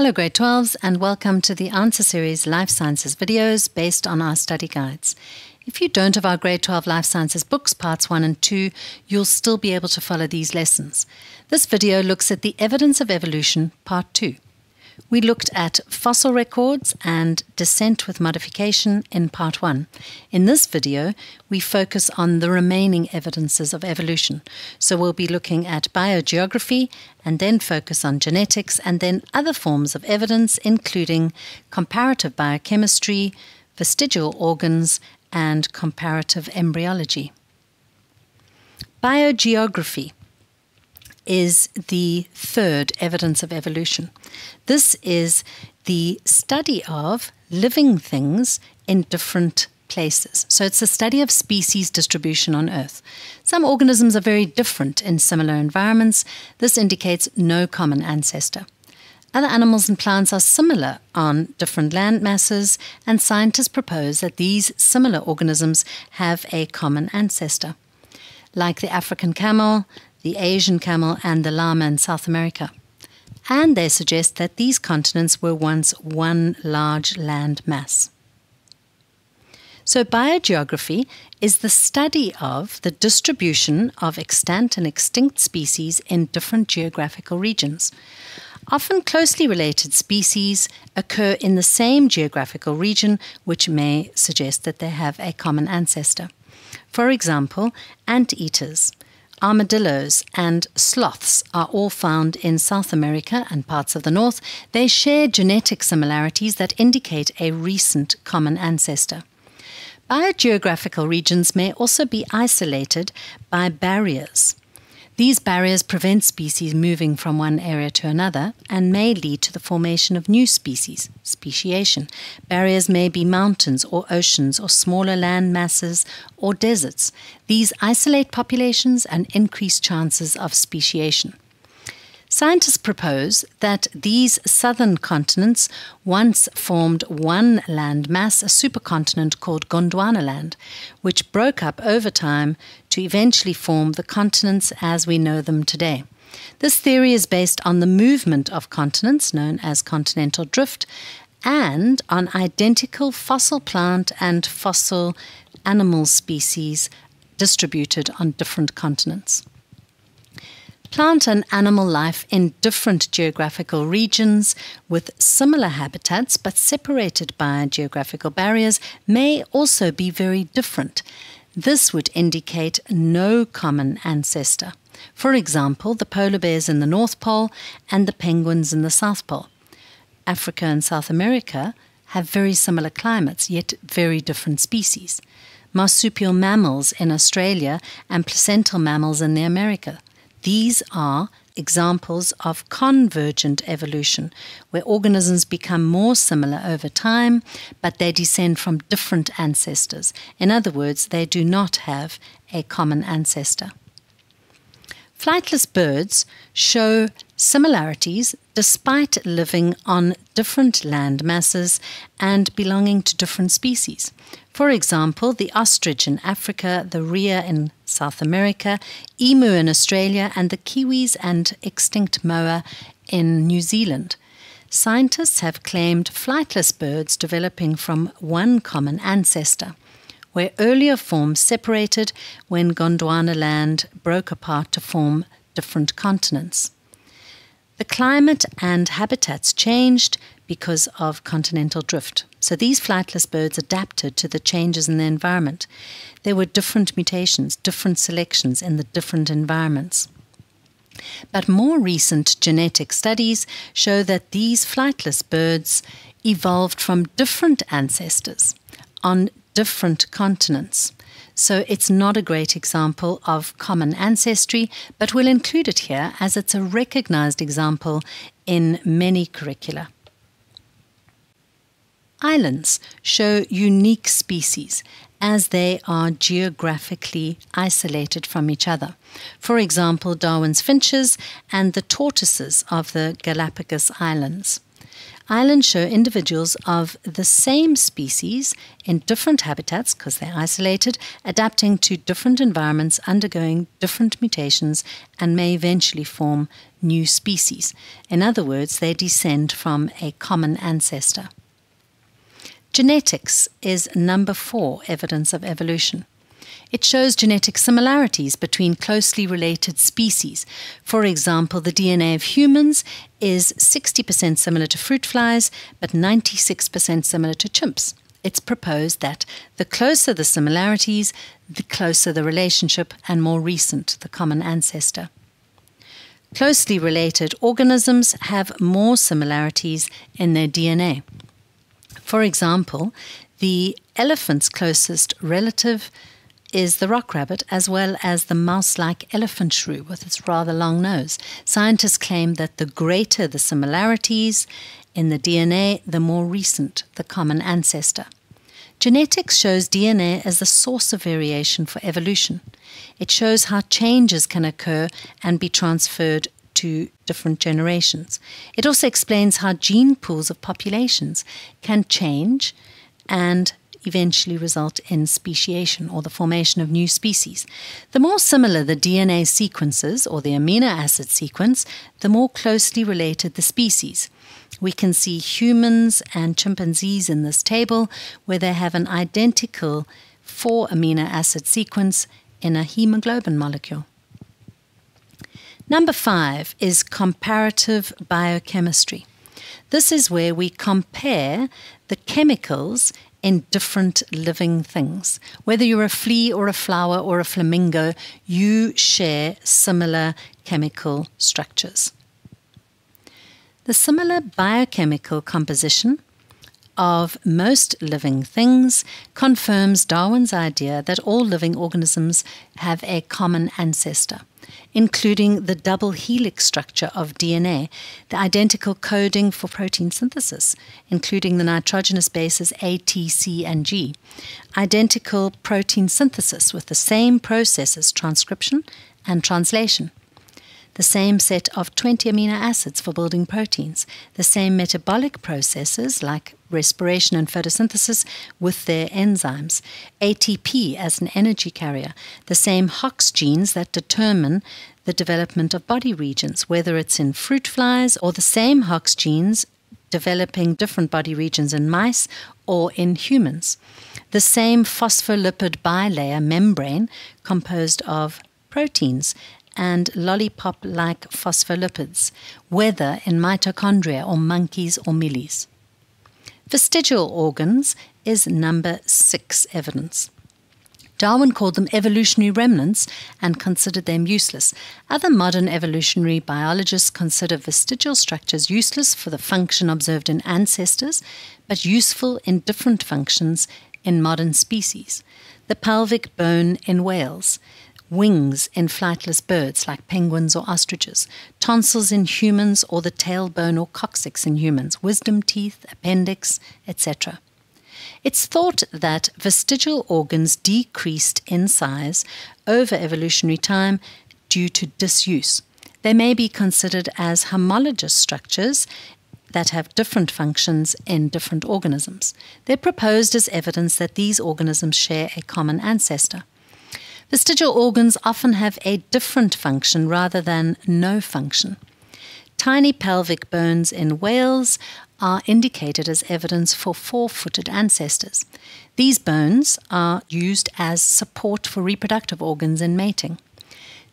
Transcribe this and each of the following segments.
Hello Grade 12s and welcome to the Answer Series Life Sciences videos based on our study guides. If you don't have our Grade 12 Life Sciences books, Parts 1 and 2, you'll still be able to follow these lessons. This video looks at the evidence of evolution, Part 2. We looked at fossil records and descent with modification in Part 1. In this video, we focus on the remaining evidences of evolution. So we'll be looking at biogeography and then focus on genetics and then other forms of evidence, including comparative biochemistry, vestigial organs, and comparative embryology. Biogeography is the third evidence of evolution. This is the study of living things in different places. So it's the study of species distribution on Earth. Some organisms are very different in similar environments. This indicates no common ancestor. Other animals and plants are similar on different land masses, and scientists propose that these similar organisms have a common ancestor, like the African camel, the Asian camel, and the llama in South America. And they suggest that these continents were once one large land mass. So biogeography is the study of the distribution of extant and extinct species in different geographical regions. Often closely related species occur in the same geographical region, which may suggest that they have a common ancestor. For example, anteaters, armadillos, and sloths are all found in South America and parts of the North. They share genetic similarities that indicate a recent common ancestor. Biogeographical regions may also be isolated by barriers. These barriers prevent species moving from one area to another and may lead to the formation of new species, speciation. Barriers may be mountains or oceans or smaller land masses or deserts. These isolate populations and increase chances of speciation. Scientists propose that these southern continents once formed one land mass, a supercontinent called Gondwanaland, which broke up over time to eventually form the continents as we know them today. This theory is based on the movement of continents, known as continental drift, and on identical fossil plant and fossil animal species distributed on different continents. Plant and animal life in different geographical regions with similar habitats but separated by geographical barriers may also be very different. This would indicate no common ancestor. For example, the polar bears in the North Pole and the penguins in the South Pole. Africa and South America have very similar climates, yet very different species. Marsupial mammals in Australia and placental mammals in the Americas. These are examples of convergent evolution, where organisms become more similar over time, but they descend from different ancestors. In other words, they do not have a common ancestor. Flightless birds show similarities despite living on different land masses and belonging to different species. For example, the ostrich in Africa, the rhea in South America, emu in Australia, and the kiwis and extinct moa in New Zealand. Scientists have claimed flightless birds developing from one common ancestor, where earlier forms separated when Gondwanaland broke apart to form different continents. The climate and habitats changed because of continental drift. So these flightless birds adapted to the changes in the environment. There were different mutations, different selections in the different environments. But more recent genetic studies show that these flightless birds evolved from different ancestors on different continents. So it's not a great example of common ancestry, but we'll include it here as it's a recognized example in many curricula. Islands show unique species as they are geographically isolated from each other. For example, Darwin's finches and the tortoises of the Galapagos Islands. Islands show individuals of the same species in different habitats, because they're isolated, adapting to different environments, undergoing different mutations, and may eventually form new species. In other words, they descend from a common ancestor. Genetics is number 4 evidence of evolution. It shows genetic similarities between closely related species. For example, the DNA of humans is 60% similar to fruit flies, but 96% similar to chimps. It's proposed that the closer the similarities, the closer the relationship, and more recent, the common ancestor. Closely related organisms have more similarities in their DNA. For example, the elephant's closest relative is the rock rabbit, as well as the mouse-like elephant shrew with its rather long nose. Scientists claim that the greater the similarities in the DNA, the more recent the common ancestor. Genetics shows DNA as the source of variation for evolution. It shows how changes can occur and be transferred to different generations. It also explains how gene pools of populations can change and eventually result in speciation, or the formation of new species. The more similar the DNA sequences, or the amino acid sequence, the more closely related the species. We can see humans and chimpanzees in this table, where they have an identical 4 amino acid sequence in a hemoglobin molecule. Number 5 is comparative biochemistry. This is where we compare the chemicals in different living things. Whether you're a flea or a flower or a flamingo, you share similar chemical structures. The similar biochemical composition of most living things confirms Darwin's idea that all living organisms have a common ancestor, including the double helix structure of DNA, the identical coding for protein synthesis, including the nitrogenous bases A, T, C, and G, identical protein synthesis with the same processes, transcription and translation, the same set of 20 amino acids for building proteins, the same metabolic processes like respiration and photosynthesis with their enzymes, ATP as an energy carrier, the same Hox genes that determine the development of body regions, whether it's in fruit flies, or the same Hox genes developing different body regions in mice or in humans, the same phospholipid bilayer membrane composed of proteins and lollipop-like phospholipids, whether in mitochondria or monkeys or millies. Vestigial organs is number 6 evidence. Darwin called them evolutionary remnants and considered them useless. Other modern evolutionary biologists consider vestigial structures useless for the function observed in ancestors, but useful in different functions in modern species. The pelvic bone in whales, wings in flightless birds like penguins or ostriches, tonsils in humans, or the tailbone or coccyx in humans, wisdom teeth, appendix, etc. It's thought that vestigial organs decreased in size over evolutionary time due to disuse. They may be considered as homologous structures that have different functions in different organisms. They're proposed as evidence that these organisms share a common ancestor. Vestigial organs often have a different function rather than no function. Tiny pelvic bones in whales are indicated as evidence for 4-footed ancestors. These bones are used as support for reproductive organs in mating.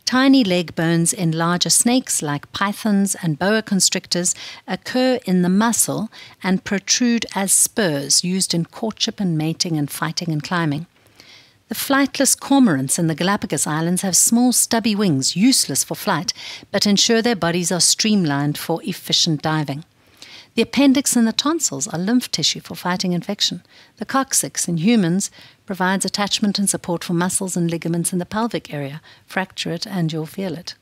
Tiny leg bones in larger snakes like pythons and boa constrictors occur in the muscle and protrude as spurs used in courtship and mating and fighting and climbing. The flightless cormorants in the Galapagos Islands have small stubby wings, useless for flight, but ensure their bodies are streamlined for efficient diving. The appendix and the tonsils are lymph tissue for fighting infection. The coccyx in humans provides attachment and support for muscles and ligaments in the pelvic area. Fracture it and you'll feel it.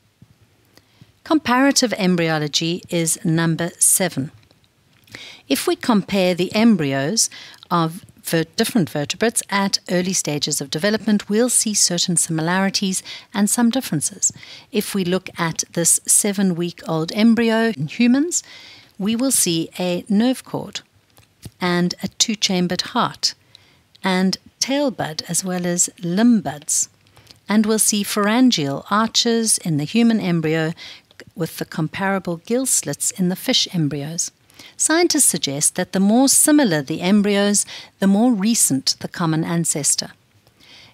Comparative embryology is number 7. If we compare the embryos of different vertebrates at early stages of development, we'll see certain similarities and some differences. If we look at this 7-week-old embryo in humans, we will see a nerve cord and a two-chambered heart and tail bud as well as limb buds. And we'll see pharyngeal arches in the human embryo with the comparable gill slits in the fish embryos. Scientists suggest that the more similar the embryos, the more recent the common ancestor.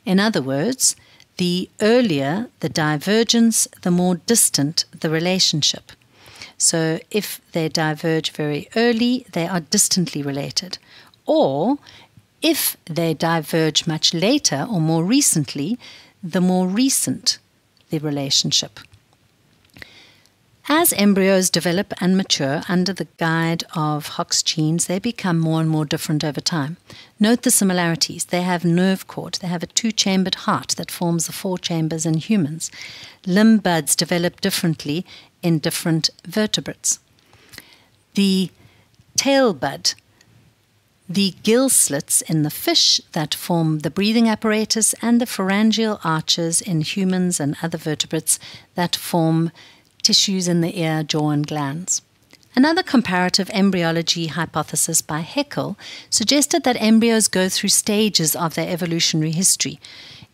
In other words, the earlier the divergence, the more distant the relationship. So if they diverge very early, they are distantly related. Or if they diverge much later or more recently, the more recent the relationship. As embryos develop and mature under the guide of Hox genes, they become more and more different over time. Note the similarities. They have nerve cord. They have a two-chambered heart that forms the four chambers in humans. Limb buds develop differently in different vertebrates. The tail bud, the gill slits in the fish that form the breathing apparatus, and the pharyngeal arches in humans and other vertebrates that form tissues in the ear, jaw, and glands. Another comparative embryology hypothesis by Haeckel suggested that embryos go through stages of their evolutionary history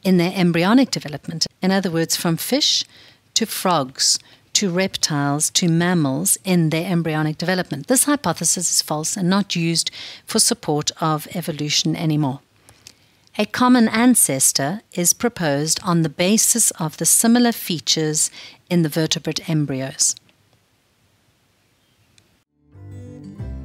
in their embryonic development. In other words, from fish to frogs to reptiles to mammals in their embryonic development. This hypothesis is false and not used for support of evolution anymore. A common ancestor is proposed on the basis of the similar features in the vertebrate embryos.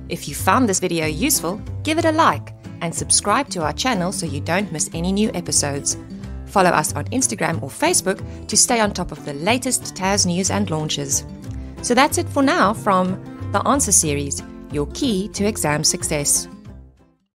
If you found this video useful, give it a like and subscribe to our channel so you don't miss any new episodes. Follow us on Instagram or Facebook to stay on top of the latest TAS news and launches. So that's it for now from The Answer Series, your key to exam success.